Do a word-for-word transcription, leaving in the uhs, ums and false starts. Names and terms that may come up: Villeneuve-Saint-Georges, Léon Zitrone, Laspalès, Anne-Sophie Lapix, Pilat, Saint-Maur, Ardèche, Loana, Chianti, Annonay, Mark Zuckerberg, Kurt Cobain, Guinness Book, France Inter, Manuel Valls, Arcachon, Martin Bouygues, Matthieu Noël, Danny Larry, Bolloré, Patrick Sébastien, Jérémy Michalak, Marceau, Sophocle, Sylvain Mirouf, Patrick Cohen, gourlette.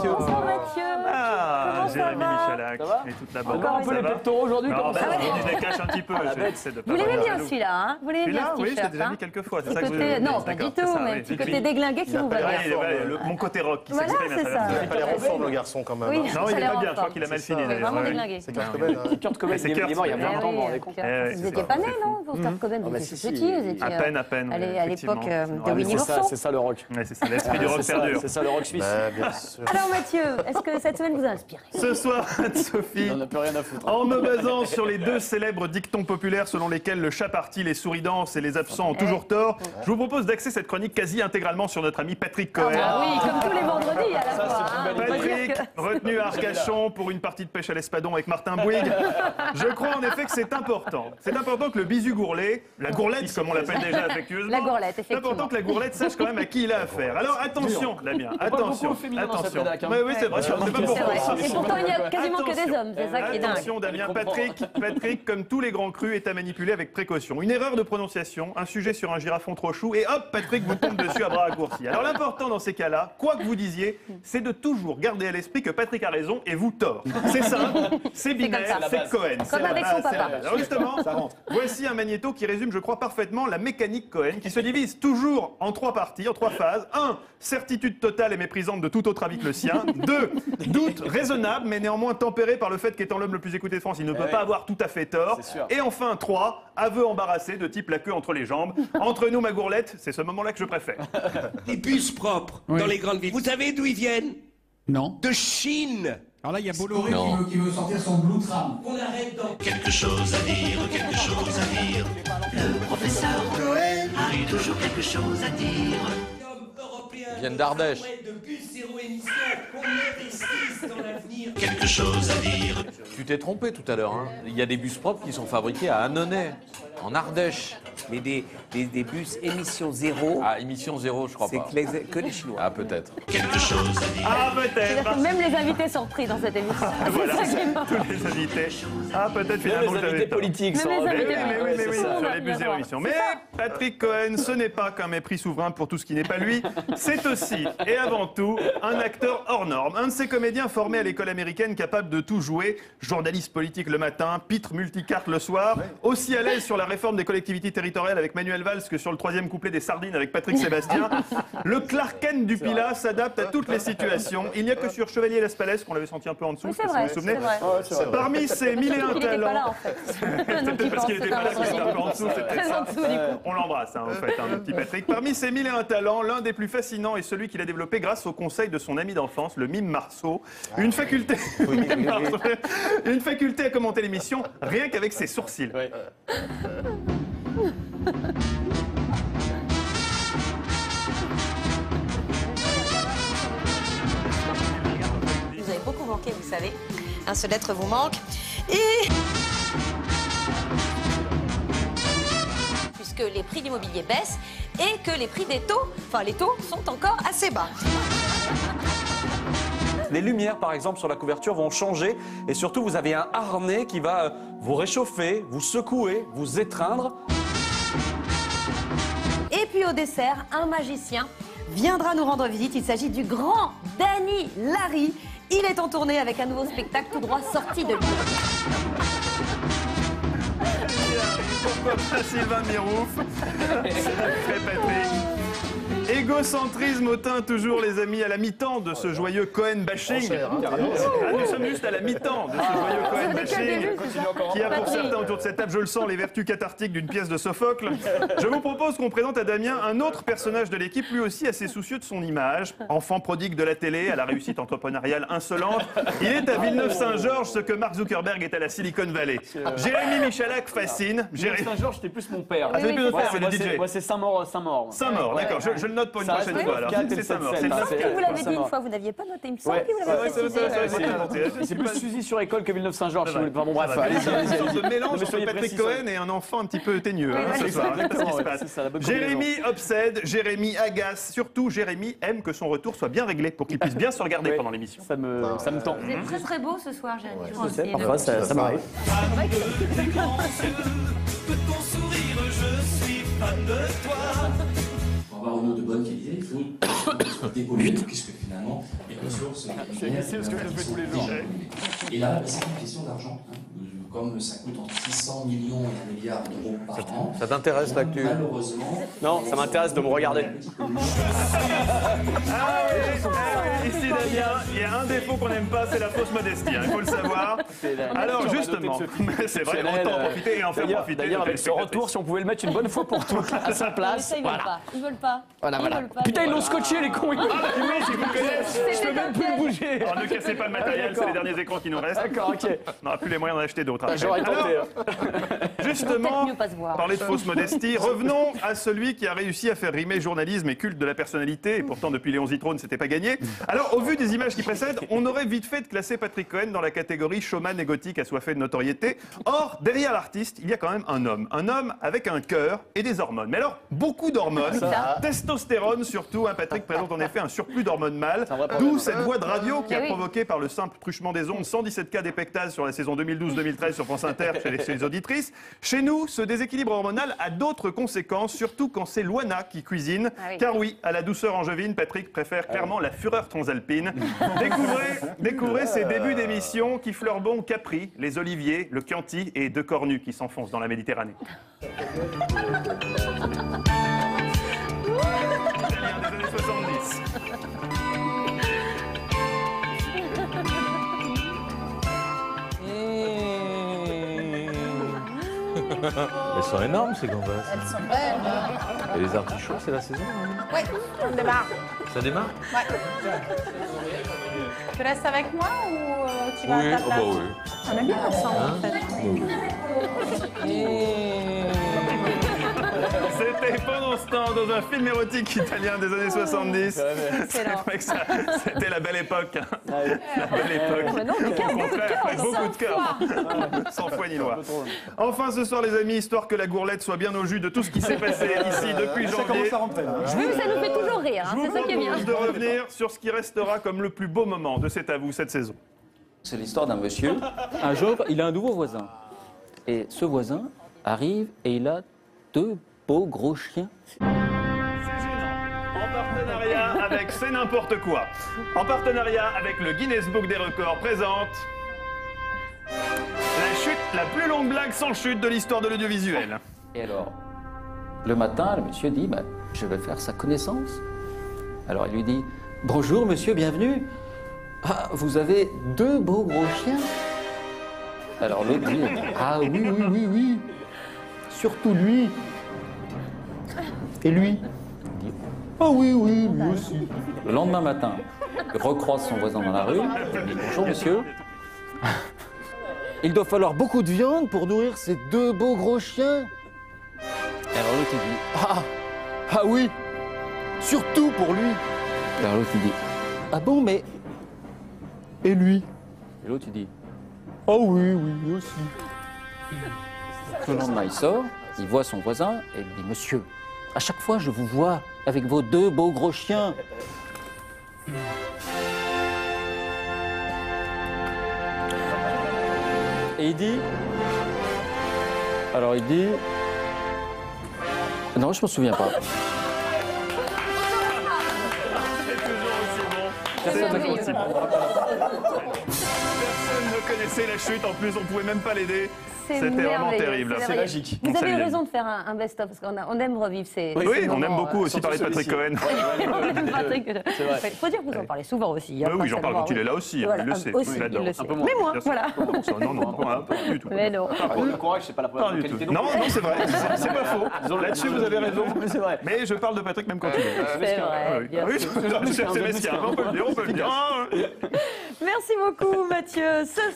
Mathieu. Bonsoir Mathieu. Ah, Jérémy Michalak et toute la bande. Encore un peu les pectoraux aujourd'hui. Comment ça va ? Je les décache un petit peu. Vous l'aimez bien celui-là, hein ? Vous l'aimez bien ce t-shirt ? Oui, je l'ai déjà mis quelques fois. Non, pas du tout, mais petit côté déglingué qui vous va bien. Mon côté rock qui s'exprime à travers. Il fallait reformer le garçon quand même. Non, il est pas bien, je crois qu'il a mal fini. Il est vraiment déglingué. C'est Kurt Cobain. Kurt Cobain, il est mort il y a vingt ans. Vous n'étiez pas né, non ? Vous, Kurt Cobain, vous étiez petit. À peine, à peine. À l'époque de Winnie l'ourson. C'est ça le rock. C'est ça, l'esprit du rock perdure. C'est ça le rock suisse. Alors Mathieu, est-ce que cette semaine vous a inspiré ? Ce soir, Anne-Sophie, en me basant sur les deux célèbres dictons populaires selon lesquels le chat partit, les souris dansent et les absents ont toujours tort, je vous propose d'axer cette chronique quasi intégralement sur notre ami Patrick Cohen. Ah oui, comme tous les vendredis à la fois. Patrick, retenu à Arcachon pour une partie de pêche à l'espadon avec Martin Bouygues. Je crois en effet que c'est important. C'est important que le bisu gourlet, la gourlette comme on l'appelle déjà affectueusement, la gourlette, effectivement. C'est important que la gourlette sache quand même à qui il a affaire. Alors attention Damien, attention. Attention. Oui, oui, c'est vrai, c'est pas pour ça. Et pourtant, il n'y a quasiment que des hommes, c'est ça qui est dingue. Attention, Damien, Patrick, Patrick, comme tous les grands crus, est à manipuler avec précaution. Une erreur de prononciation, un sujet sur un girafon trop chou, et hop, Patrick vous tombe dessus à bras raccourcis. Alors l'important dans ces cas-là, quoi que vous disiez, c'est de toujours garder à l'esprit que Patrick a raison et vous tort. C'est simple, c'est binaire, c'est Cohen. Comme avec son papa. Alors justement, voici un magnéto qui résume, je crois, parfaitement la mécanique Cohen, qui se divise toujours en trois parties, en trois phases. un. Certitude totale et méprisante de tout autre avis que le sien. deux. Doute raisonnable, mais néanmoins tempéré par le fait qu'étant l'homme le plus écouté de France, il ne peut eh pas oui. avoir tout à fait tort. Et enfin, trois. Aveu embarrassé, de type la queue entre les jambes. Entre nous, ma gourlette, c'est ce moment-là que je préfère. Les bus propres oui. dans les grandes villes. Vous savez d'où ils viennent ? Non. De Chine. Alors là, il y a Bolloré qui, qui veut sortir son blue tram. On arrête donc. Quelque chose à dire, quelque chose à dire. Le professeur Cohen a toujours quelque chose à dire. Ils viennent d'Ardèche. Quelque chose à dire. Tu t'es trompé tout à l'heure. Hein. Il y a des bus propres qui sont fabriqués à Annonay, en Ardèche. Mais des, des, des bus émission zéro. Ah, émission zéro, je crois pas. C'est que, que les Chinois. Ah, peut-être. Quelque chose à dire. Ah, peut-être. Même les invités sont repris dans cette émission. Ah, voilà. Tous les invités. Ah, peut-être finalement. Même les invités politiques sont repris. Mais, mais, mais, mais oui, ça, sur les bus zéro émission. Mais Patrick Cohen, ce n'est pas qu'un mépris souverain pour tout ce qui n'est pas lui. C'est aussi, et avant tout, un acteur hors norme. Un de ces comédiens formés à l'école américaine, capable de tout jouer. Journaliste politique le matin, pitre multicarte le soir. Aussi à l'aise sur la réforme des collectivités territoriales avec Manuel Valls que sur le troisième couplet des Sardines avec Patrick Sébastien. Le Clark Kent du Pilat s'adapte à toutes les situations. Il n'y a que sur Chevalier Laspalès qu'on l'avait senti un peu en dessous, oui, si vous vous souvenez. Parmi ses mille et un talents... Peut-être parce qu'il n'était pas là, qu'il était un peu en dessous. On l'embrasse, en fait, un petit Patrick. Parmi ses mille et un talents, l'un des plus fascinants est celui qu'il a développé grâce au conseil de son ami d'enfance, le mime Marceau. Une faculté... Une faculté à commenter l'émission rien qu'avec ses sourcils. Vous avez beaucoup manqué, vous savez. Un seul être vous manque. Et... puisque les prix d'immobilier baissent et que les prix des taux, enfin les taux, sont encore assez bas. Les lumières, par exemple, sur la couverture vont changer. Et surtout, vous avez un harnais qui va vous réchauffer, vous secouer, vous étreindre. Et puis au dessert, un magicien viendra nous rendre visite. Il s'agit du grand Danny Larry. Il est en tournée avec un nouveau spectacle tout droit sorti de lui. Pourquoi pas Sylvain Mirouf? C'est Patrick. Égocentrisme au teint toujours, les amis, à la mi-temps de ce joyeux Cohen bashing. Nous sommes juste à la mi-temps de ce joyeux Cohen bashing qui a pour certains autour de cette table, je le sens, les vertus cathartiques d'une pièce de Sophocle. Je vous propose qu'on présente à Damien un autre personnage de l'équipe, lui aussi assez soucieux de son image. Enfant prodigue de la télé, à la réussite entrepreneuriale insolente, il est à Villeneuve-Saint-Georges ce que Mark Zuckerberg est à la Silicon Valley. Jérémy Michalak fascine. Saint-Georges, c'était plus mon père. Ah, oui, oui. Moi, c'est ouais, Saint-Maur, Saint-Maur. Saint-Maur, ouais, d'accord. Ouais, ouais. Je, je le note pour une prochaine fois. Alors, c'est Saint-Maur. Vous l'avez dit une fois, vous n'aviez pas noté. Il me semble que vous l'avez précisé. C'est plus Suzy sur école que Villeneuve-Saint-Georges. Bon, bref, allez-y. Une sorte de mélange entre Patrick Cohen et un enfant un petit peu ténueux ce soir. Jérémy obsède, Jérémy agace. Surtout, Jérémy aime que son retour soit bien réglé pour qu'il puisse bien se regarder pendant l'émission. Ça me tend. Vous êtes très très beau ce soir, Jérémy. Parfois, ça m'arrive. Peut-on sourire, je suis fan de toi. On va en eau de bonne qualité. découvrir qu'est-ce que finalement les ressources et là, c'est une question d'argent. Comme ça coûte entre six cents millions et un milliard d'euros par an. Ça t'intéresse l'actu? Malheureusement. Non, ça m'intéresse de me regarder. Ah oui, ici, il y a un défaut qu'on n'aime pas, c'est la fausse modestie, il faut le savoir. Alors justement, c'est vrai, on peut en profiter et en faire profiter. D'ailleurs, avec ce retour, si on pouvait le mettre une bonne fois pour toutes à sa place. Ils veulent pas. Ils veulent pas. Putain, ils l'ont scotché, les cons. Je peux même plus bouger. Ne cassez pas le matériel, c'est les derniers écrans qui nous restent. D'accord, ok. On n'aura plus les moyens d'en acheter d'autres. Bah, j'aurais tenté. Justement, parler de fausse modestie, revenons à celui qui a réussi à faire rimer journalisme et culte de la personnalité, et pourtant depuis Léon Zitrone, c'était pas gagné. Alors, au vu des images qui précèdent, on aurait vite fait de classer Patrick Cohen dans la catégorie showman et gothique assoiffé de notoriété. Or, derrière l'artiste, il y a quand même un homme. Un homme avec un cœur et des hormones. Mais alors, beaucoup d'hormones, testostérone surtout. Hein, Patrick présente en effet un surplus d'hormones mâles, d'où cette voix de radio qui a provoqué par le simple truchement des ondes cent dix-sept cas d'épectase sur la saison deux mille douze deux mille treize sur France Inter chez les, chez les auditrices. Chez nous, ce déséquilibre hormonal a d'autres conséquences, surtout quand c'est Loana qui cuisine. Ah oui. Car oui, à la douceur angevine, Patrick préfère clairement ah oui. la fureur transalpine. Découvrez, découvrez ses débuts d'émission qui fleurent bon Capri, les Oliviers, le Chianti et deux cornus qui s'enfoncent dans la Méditerranée. Elles sont énormes, ces gambas. Elles sont belles. Et les artichauts, c'est la saison, hein? Oui, on démarre. Ça démarre? Oui. Tu restes avec moi ou tu vas oui. à ta place? Oh, bah, oui. On est bien ensemble, hein? En fait. Oui, oui. Et... C'était pendant ce temps dans un film érotique italien des années soixante-dix. C'était la belle époque. La belle époque. Mais non, mais quel beaucoup de cœur. Beaucoup de cœur. Sans foi ni loi. Enfin, ce soir, les amis, histoire que la gourlette soit bien au jus de tout ce qui s'est passé ici depuis janvier. Ça commence à rentrer. Oui, ça nous fait toujours rire. Hein. C'est ça qui est bien. Je vous propose de revenir sur ce qui restera comme le plus beau moment de cet à vous cette saison. C'est l'histoire d'un monsieur. Un jour, il a un nouveau voisin. Et ce voisin arrive et il a deux beaux gros chiens. C'est gênant. En partenariat avec C'est n'importe quoi. En partenariat avec le Guinness Book des records présente... La chute, la plus longue blague sans chute de l'histoire de l'audiovisuel. Et alors, le matin, le monsieur dit, bah, je vais faire sa connaissance. Alors il lui dit, bonjour monsieur, bienvenue. Ah, vous avez deux beaux gros chiens. Alors l'autre dit, ah oui, oui, oui, oui. Surtout lui. Et lui, il dit, ah oui, oui, lui aussi. Le lendemain matin, il recroise son voisin dans la rue. Il dit, bonjour monsieur. Il doit falloir beaucoup de viande pour nourrir ces deux beaux gros chiens. Et alors l'autre dit, ah, ah oui, surtout pour lui. Et alors l'autre dit, ah bon, mais... Et lui? Et l'autre dit, ah oui, oui, lui aussi. Le lendemain, il sort, il voit son voisin et il dit, monsieur, à chaque fois, je vous vois avec vos deux beaux gros chiens. Et il dit... Alors, il dit... Non, je m'en souviens pas. C'est toujours aussi bon. C'est toujours aussi bon. Connaissez la chute, en plus on pouvait même pas l'aider. C'était vraiment terrible. C'est magique. Vous avez raison de faire un, un best-of parce qu'on aime revivre ces. Oui, ces oui on aime beaucoup euh, aussi parler de Patrick Cohen. Il faut dire que vous en parlez souvent aussi. Hein, oui, j'en parle quand il est là aussi. Voilà, il le sait. Aussi, il il le sait. Mais moi, voilà. Non, non, pas du tout. Mais non. Le courage, c'est pas la première qualité. Non, non, c'est vrai. C'est pas faux. Là-dessus, vous avez raison. C'est vrai. Mais je parle de Patrick même quand il est là. Oui, c'est Sébastien. On peut le dire, on peut le dire. Merci beaucoup, Mathieu.